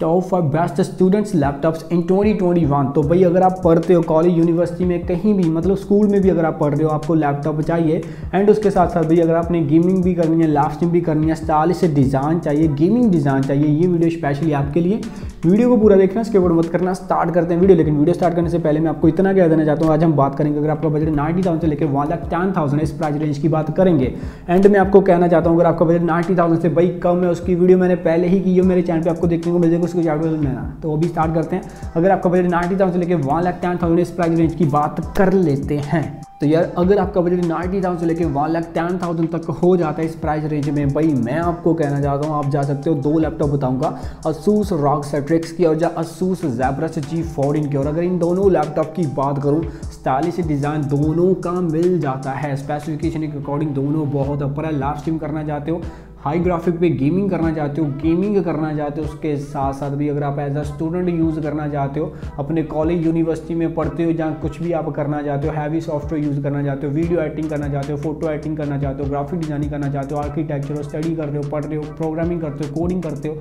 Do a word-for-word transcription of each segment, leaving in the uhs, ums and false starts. Top five best students laptops in twenty twenty one. तो भाई अगर आप पढ़ते हो कॉलेज यूनिवर्सिटी में कहीं भी, मतलब स्कूल में भी अगर आप पढ़ रहे हो, आपको लैपटॉप चाहिए। एंड उसके साथ साथ भाई अगर आपने गेमिंग भी करनी है, लास्टिंग भी करनी है, स्टाइलिश डिज़ाइन चाहिए, गेमिंग डिज़ाइन चाहिए, ये वीडियो स्पेशली आपके लिए। वीडियो को पूरा देखना, इसके ऊपर मत करना। स्टार्ट करते हैं वीडियो, लेकिन वीडियो स्टार्ट करने से पहले मैं आपको इतना कह देना चाहता हूँ, आज हम बात करेंगे, अगर आपका बजट नाइन्टी थाउजेंड से लेकर वन लाख टेन थाउजेंड इस प्राइस रेंज की बात करेंगे। एंड मैं आपको कहना चाहता हूँ, अगर आपका बजट नाइन्टी थाउजेंड से भाई कम है, उसकी वीडियो मैंने पहले ही की है, मेरे चैनल पर आपको देखने को मिलेगा, उसको चार्ट में ना। तो वो भी स्टार्ट करते हैं। अगर आपका बजट नाइन्टी थाउजेंड से लेकर वन लाख टेन थाउजेंड इस प्राइस रेंज की बात कर लेते हैं, तो यार अगर आपका बजट नाइन्टी थाउजेंड से लेकर वन लाख टेन थाउजेंड तक हो जाता है इस प्राइस रेंज में, भाई मैं आपको कहना चाहता हूँ आप जा सकते हो। दो लैपटॉप बताऊँगा, Asus R O G Zephyrus की और या Asus Zephyrus जी फ़ोर्टीन की। और अगर इन दोनों लैपटॉप की बात करूँ, स्टाइलिश डिज़ाइन दोनों का मिल जाता है, स्पेसिफिकेशन के अकॉर्डिंग दोनों बहुत अपर है। लास्ट टाइम करना चाहते हो, हाई ग्राफिक पे गेमिंग करना चाहते हो, गेमिंग करना चाहते हो, उसके साथ साथ भी अगर आप एज अ स्टूडेंट यूज़ करना चाहते हो, अपने कॉलेज यूनिवर्सिटी में पढ़ते हो, जहाँ कुछ भी आप करना चाहते हो, हैवी सॉफ्टवेयर यूज़ करना चाहते हो, वीडियो एडिटिंग करना चाहते हो, फोटो एडिटिंग करना चाहते हो, ग्राफिक डिज़ाइनिंग करना चाहते हो, आर्किटेक्चर स्टडी कर रहे हो, पढ़ रहे हो, प्रोग्रामिंग करते हो, कोडिंग करते हो,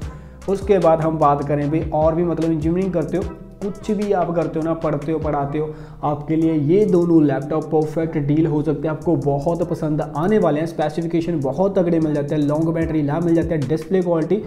उसके बाद हम बात करें भाई और भी, मतलब इंजीनियरिंग करते हो, कुछ भी आप करते हो ना, पढ़ते हो, पढ़ाते हो, आपके लिए ये दोनों लैपटॉप परफेक्ट डील हो सकते हैं। आपको बहुत पसंद आने वाले हैं, स्पेसिफिकेशन बहुत तगड़े मिल जाते हैं, लॉन्ग बैटरी लाइफ मिल जाता है, डिस्प्ले क्वालिटी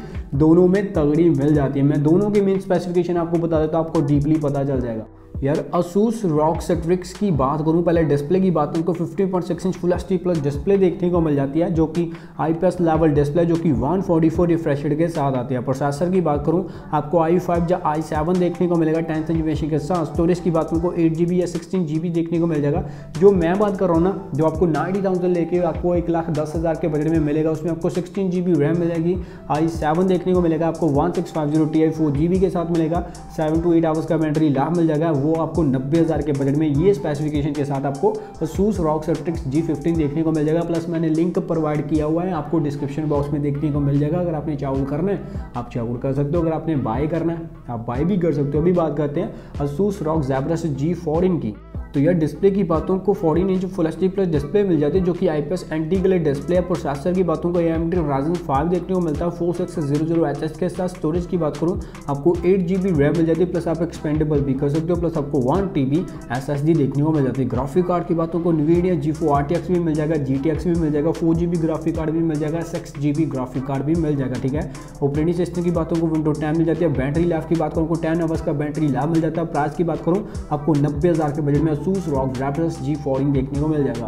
दोनों में तगड़ी मिल जाती है। मैं दोनों की मेन स्पेसिफिकेशन आपको बता देता हूँ, आपको डीपली पता चल जाएगा। यार Asus R O G Zephyrus की बात करूँ, पहले डिस्प्ले की बात, उनको fifty point six inch full HD plus display देखने को मिल जाती है, जो कि आईपीएस लेवल डिस्प्ले, जो कि one forty four refresh rate के साथ आती है। प्रोसेसर की बात करूँ, आपको आई फाइव या आई सेवन देखने को मिलेगा टेंथ जनरेशन के साथ। स्टोरेज की बात, उनको एट जीबी या सिक्सटीन जीबी देखने को मिल जाएगा। जो मैं बात कर रहा हूँ ना, जो आपको नाइन्टी थाउजेंड लेके आपको एक लाख दस हज़ार के बजट में मिलेगा, उसमें आपको सिक्सटीन जीबी रैम मिलेगी, आई सेवन देखने को मिलेगा, आपको one six five zero T I four GB के साथ मिलेगा, सेवन टू एट आवर्स का बैटरी लाभ मिल जाएगा, वो आपको नब्बे हज़ार के बजट में। ये स्पेसिफिकेशन के साथ आपको Asus R O G Zephyrus G fifteen देखने को मिल जाएगा। प्लस मैंने लिंक प्रोवाइड किया हुआ है, आपको डिस्क्रिप्शन बॉक्स में देखने को मिल जाएगा। अगर आपने चाउल करना है, आप चाउल कर सकते हो, अगर आपने बाय करना है, आप बाय भी कर सकते हो। अभी बात करते हैं Asus R O G Zephyrus G fourteen की। तो यार डिस्प्ले की बातों को fourteen inch full HD plus display मिल जाती है, जो कि आईपीएस एंटीग्लेड डिस्प्ले है। प्रोसेसर की बातों को एएमडी राइजन फाइव देखने को मिलता है four six zero zero H S के साथ। स्टोरेज की बात करूँ, आपको एट जीबी रैम मिल जाती है, प्लस आप एक्सपेंडेबल भी कर सकते हो, प्लस आपको वन टीबी एसएसडी देखने को मिल जाती है। ग्राफिक कार्ड की बातों को Nvidia GeForce R T X भी मिल जाएगा, जीटीएक्स भी मिल जाएगा, फोर जीबी ग्राफिक कार्ड भी मिल जाएगा, सिक्स जीबी ग्राफिक कार्ड भी मिल जाएगा, ठीक है। ऑपरेटिंग सिस्टम की बातों को विंडो टेन मिल जाती है। बैटरी लाइफ की बात करूँ, आपको टेन आवर्स का बैटरी लाभ मिल जाता है। प्राइस की बात करूँ, आपको नब्बे हज़ार के बजट में Asus R O G Zephyrus G fourteen देखने को मिल जाएगा।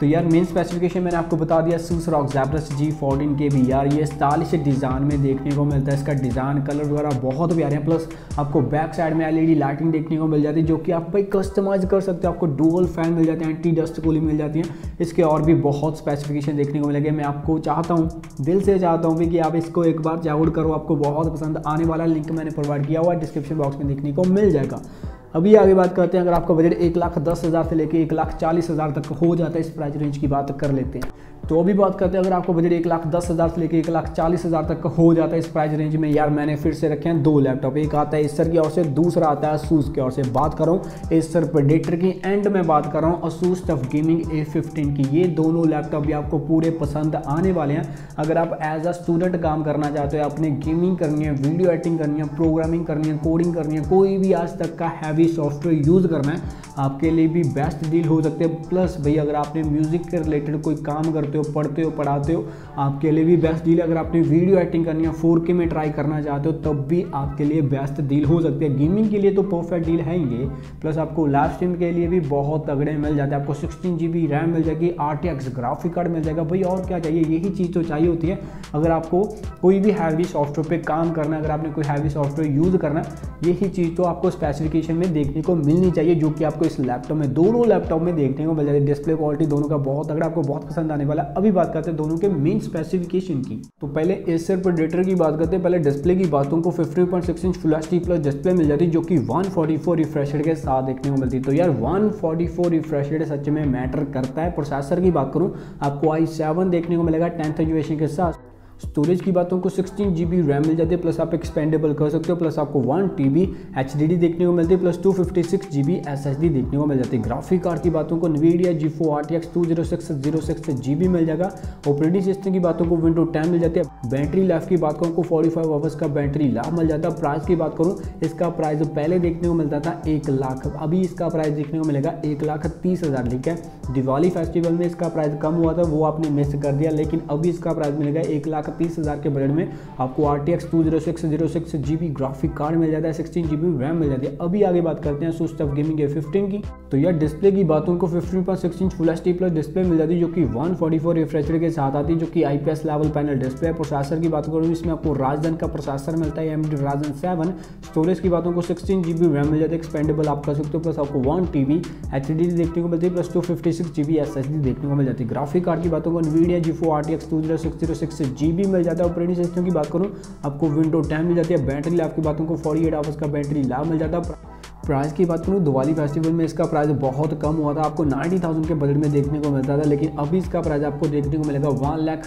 तो यार मेन स्पेसिफिकेशन मैंने आपको बता दिया Asus R O G Zephyrus G fourteen के भी। यार ये स्टाइलिश डिज़ाइन में देखने को मिलता है, इसका डिज़ाइन कलर वगैरह बहुत प्यारे हैं। प्लस आपको बैक साइड में एलईडी लाइटिंग देखने को मिल जाती है, जो कि आप भाई कस्टमाइज कर सकते हो। आपको डुअल फैन मिल जाते हैं, एंटी डस्ट कूलिंग मिल जाती है, इसके और भी बहुत स्पेसिफिकेशन देखने को मिलेंगे। मैं आपको चाहता हूँ, दिल से चाहता हूँ कि आप इसको एक बार डाउनलोड करो, आपको बहुत पसंद आने वाला। लिंक मैंने प्रोवाइड किया हुआ है, डिस्क्रिप्शन बॉक्स में देखने को मिल जाएगा। अभी आगे बात करते हैं, अगर आपका बजट एक लाख दस हज़ार से लेकर एक लाख चालीस हज़ार तक हो जाता है इस प्राइस रेंज की बात कर लेते हैं। तो अभी बात करते हैं, अगर आपका बजट एक लाख दस हज़ार से लेकर एक लाख चालीस हज़ार तक हो जाता है इस प्राइस रेंज में। यार मैंने फिर से रखे हैं दो लैपटॉप, एक आता है Acer की ओर से, दूसरा आता है Asus की ओर से। बात कर रहा हूँ Acer Predator की, एंड मैं बात कर रहा हूँ Asus T U F Gaming A fifteen की। ये दोनों लैपटॉप भी आपको पूरे पसंद आने वाले हैं। अगर आप एज अ स्टूडेंट काम करना चाहते हो, आपने गेमिंग करनी है, वीडियो एडिटिंग करनी है, प्रोग्रामिंग करनी है, कोडिंग करनी है, कोई भी आज तक का हैवी सॉफ्टवेयर यूज़ करना है, आपके लिए भी बेस्ट डील हो सकते हैं। प्लस भाई अगर आपने म्यूजिक के रिलेटेड कोई काम करते हो, पढ़ते हो, पढ़ाते हो, आपके लिए भी बेस्ट डील है। अगर आपने वीडियो एडिटिंग करनी है, फोर के में ट्राई करना चाहते हो, तब भी आपके लिए बेस्ट डील हो सकती है। गेमिंग के लिए तो परफेक्ट डील है ये। प्लस आपको लाइव स्ट्रीम के लिए भी बहुत तगड़े मिल जाते हैं। आपको सिक्सटीन जी बी रैम मिल जाएगी, R T X graphic card मिल जाएगा। भाई और क्या चाहिए, यही चीज़ तो चाहिए होती है। अगर आपको कोई भी हैवी सॉफ्टवेयर पर काम करना है, अगर आपने कोई हैवी सॉफ्टवेयर यूज़ करना है, यही चीज़ तो आपको स्पेसिफिकेशन में देखने को मिलनी चाहिए, जो कि आपको इस लैपटॉप में, दोनों लैपटॉप में देखने को मिल जाती है। डिस्प्ले क्वालिटी दोनों का बहुत तगड़ा, आपको बहुत पसंद आने वाला। अभी बात करते हैं दोनों के मेन स्पेसिफिकेशन की। तो पहले Acer Predator की बात करते हैं। पहले डिस्प्ले की बातों को fifty point six inch full HD plus display मिल जाती है, जो कि one forty four refresh rate के साथ देखने को मिलती है। तो यार one forty four refresh rate सच में मैटर करता है। प्रोसेसर की बात करूँ, आपको आई सेवन देखने को मिलेगा टेंथ जनरेशन के साथ। स्टोरेज की बातों को सिक्सटीन जी बी रैम मिल जाती है, प्लस आप एक्सपेंडेबल कर सकते हो, प्लस आपको one T B H D D देखने को मिलती है, plus two fifty six G B S S D देखने को मिल जाती है। ग्राफिक कार्ड की बातों को Nvidia GeForce R T X two zero six zero six G B मिल जाएगा। ऑपरेटिंग सिस्टम की बातों को विंडो टेन मिल जाती है। बैटरी लाइफ की बात करूँ आपको फोर्टी फाइव आवर्स का बैटरी लाभ मिल जाता है। प्राइस की बात करूँ, इसका प्राइस पहले देखने को मिलता था एक लाख, अभी इसका प्राइस देखने को मिलेगा एक लाख तीस हज़ार। ठीक है, दिवाली फेस्टिवल में इसका प्राइस कम हुआ था, वो आपने मिस कर दिया, लेकिन अभी इसका प्राइस मिलेगा एक लाख तीस हज़ार के बजट में। आपको R T X two zero six zero six G B graphic card मिल जाता है, सिक्सटीन जी बी रैम मिल जाती है। अभी आगे बात करते हैं Asus T U F Gaming A fifteen की। तो यार डिस्प्ले की बातों को fifteen point six inch full HD plus display मिल जाती है, जो कि one forty four refresh rate के साथ आती है, जो कि I P S level panel display. Processor की बात करूँ, इसमें आपको राजन का प्रोसेसर मिलता है, M D Ryzen seven. Storage की बातों को सिक्सटीन जी बी रैम मिल जाती है, एक्सपेंडेबल आप कर सकते हो, प्लस आपको one T B H D देखने को मिलती है, plus two fifty six G B S S D देखने को मिल जाती है। ग्राफिक कार्ड की बातों को Nvidia GeForce R T X two zero six zero six G B मिल जाता है। ऑपरेटिंग सिस्टम की बात करूँ आपको विंडो टेन मिल जाती है। बैटरी लाइफ की बातों को फोर्टी एट आवर्स का बैटरी लाइफ मिल जाता है। प्राइस की बात करूँ, दिवाली फेस्टिवल में इसका प्राइस बहुत कम हुआ था, आपको नाइन्टी थाउजेंड के बजट में देखने को मिलता था, लेकिन अभी इसका प्राइस आपको देखने को मिलेगा वन लाख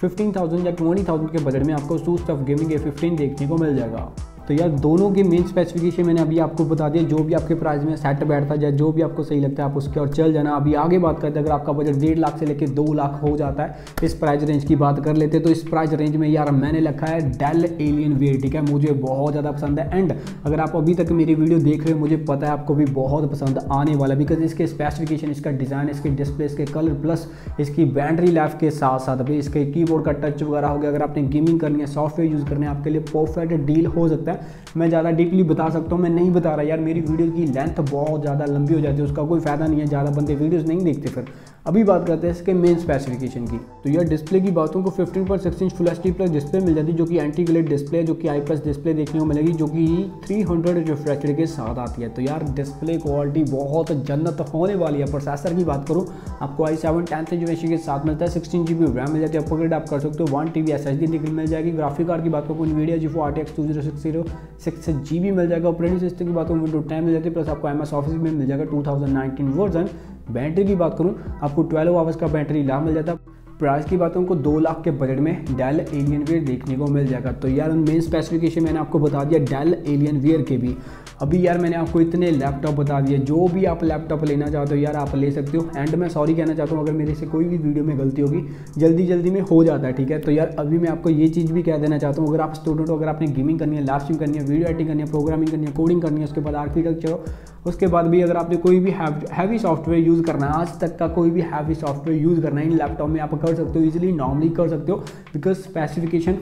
फिफ्टीन थाउजेंड या ट्वेंटी थाउजेंड के बजट में आपको Asus T U F Gaming A fifteen देखने को मिल जाएगा। तो यार दोनों के मेन स्पेसिफिकेशन मैंने अभी आपको बता दिया, जो भी आपके प्राइस में सेट बैठता है, जो भी आपको सही लगता है आप उसके और चल जाना। अभी आगे बात करते हैं, अगर आपका बजट डेढ़ लाख से लेकर दो लाख हो जाता है, इस प्राइस रेंज की बात कर लेते हैं। तो इस प्राइस रेंज में यार मैंने रखा है डेल एलियनवेयर। ठीक है, मुझे बहुत ज़्यादा पसंद है, एंड अगर आप अभी तक मेरी वीडियो देख रहे हो मुझे पता है आपको भी बहुत पसंद आने वाला, बिकॉज इसके स्पेसिफिकेशन, इसका डिज़ाइन, इसके डिस्प्ले, इसके कलर, प्लस इसकी बैटरी लाइफ के साथ साथ अभी इसके कीबोर्ड का टच वगैरह हो गया। अगर आपने गेमिंग करनी है, सॉफ्टवेयर यूज़ करने आपके लिए परफेक्ट डील हो सकता है। मैं ज़्यादा डीपली बता सकता हूँ, मैं नहीं बता रहा यार, मेरी वीडियो की लेंथ बहुत ज़्यादा लंबी हो जाती है, उसका कोई फायदा नहीं है, ज़्यादा बंदे वीडियोस नहीं देखते। फिर अभी बात करते हैं इसके मेन स्पेसिफिकेशन की। तो यार डिस्प्ले की बातों को fifteen point six inch full HD plus display मिल जाती है, जो कि एंटी ग्लेड डिस्प्ले, जो कि आई प्लस डिस्प्ले देखने को मिलेगी, जो कि थ्री हंड्रेड रिफ्रेश रेट के साथ आती है। तो यार डिस्प्ले क्वालिटी बहुत जन्नत होने वाली है। प्रोसेसर की बात करूँ आपको आई सेवन टेंथ जनरेशन के साथ मिलता है, सिक्सटीन जी बी रैम मिल जाती है, अपग्रेड आप कर सकते हो, one T B S S D निकल मिल जाएगी। ग्राफिक कार्ड की बात करूँ Nvidia GeForce R T X two zero six zero six G B मिल जाएगा। ऑपरेटिंग सिस्टम की बात करूँ विंडो टेन मिल जाती है, प्लस आपको एम एस ऑफिस में मिल जाएगा two thousand nineteen version. Battery की बात करूँ आपको ट्वेल्व आवर्स का बैटरी लाभ मिल जाता है। प्राइस की बात उनको दो लाख के बजट में डेल एलियनवेयर देखने को मिल जाएगा। तो यार मेन स्पेसिफिकेशन मैंने आपको बता दिया डेल एलियनवेयर के भी। अभी यार मैंने आपको इतने लैपटॉप बता दिए, जो भी आप लैपटॉप लेना चाहते हो यार आप ले सकते हो। एंड मैं सॉरी कहना चाहता हूँ अगर मेरे से कोई भी वीडियो में गलती होगी, जल्दी जल्दी में हो जाता है। ठीक है, तो यार अभी मैं आपको ये चीज़ भी कह देना चाहता हूँ, अगर आप स्टूडेंट हो, अगर आपने गेमिंग करनी है, लाइव स्ट्रीम करनी है, वीडियो एडिटिंग करनी है, प्रोग्रामिंग करनी है, कोडिंग करनी है, उसके बाद आर्किटेक्चर हो, उसके बाद भी अगर आपने कोई भी हैवी सॉफ्टवेयर यूज़ करना है, आज तक का कोई भी हैवी सॉफ्टवेयर यूज़ करना है, इन लैपटॉप में आप कर सकते हो, इजीली नॉर्मली कर सकते हो, बिकॉज स्पेसिफिकेशन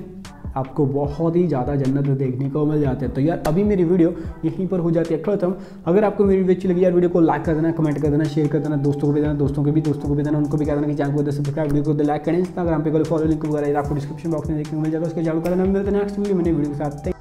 आपको बहुत ही ज़्यादा जन्नत देखने को मिल जाते हैं। तो यार अभी मेरी वीडियो यहीं पर हो जाती है खत्म। अगर आपको मेरी वीडियो अच्छी लगी यार वीडियो को लाइक कर देना, कमेंट कर देना, शेयर कर देना, दोस्तों को भी देना, दोस्तों के भी दोस्तों को भी देना, उनको भी कह देना कि चैनल को सब्सक्राइब, वीडियो को लाइक करें। इंस्टाग्राम पे फॉलो लिंक वगैरह आपको डिस्क्रिप्शन बॉक्स में देखने को मिल जाएगा, उसके जॉइन कर देना। मिलते हैं नेक्स्ट वीडियो मैंने वीडियो के साथ।